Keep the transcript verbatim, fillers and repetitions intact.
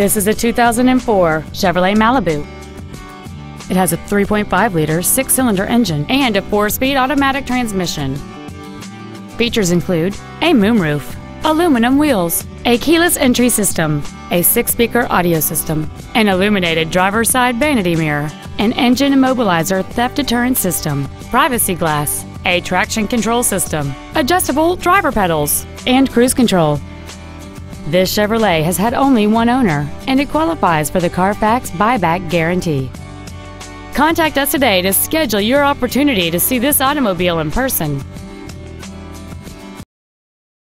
This is a two thousand four Chevrolet Malibu. It has a three point five liter six-cylinder engine and a four-speed automatic transmission. Features include a moonroof, aluminum wheels, a keyless entry system, a six-speaker audio system, an illuminated driver's side vanity mirror, an engine immobilizer theft deterrent system, privacy glass, a traction control system, adjustable driver pedals, and cruise control. This Chevrolet has had only one owner, and it qualifies for the Carfax buyback guarantee. Contact us today to schedule your opportunity to see this automobile in person.